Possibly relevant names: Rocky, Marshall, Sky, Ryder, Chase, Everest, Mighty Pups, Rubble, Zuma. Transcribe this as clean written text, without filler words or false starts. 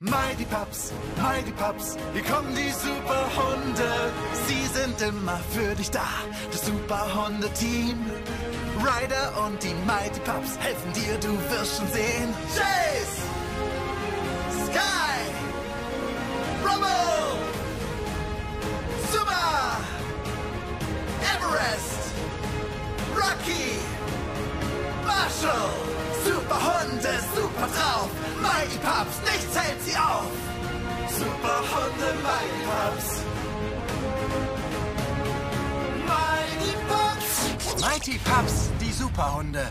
Mighty Pups, Mighty Pups, hier kommen die Superhunde. Sie sind immer für dich da, das Superhunde-Team. Ryder und die Mighty Pups helfen dir, du wirst schon sehen. Chase! Sky! Rubble! Zuma! Everest! Rocky! Marshall! Superhunde, super drauf! Mighty Pups, nichts hält sie auf! Superhunde, Mighty Pups! Mighty Pups! Mighty Pups, die Superhunde!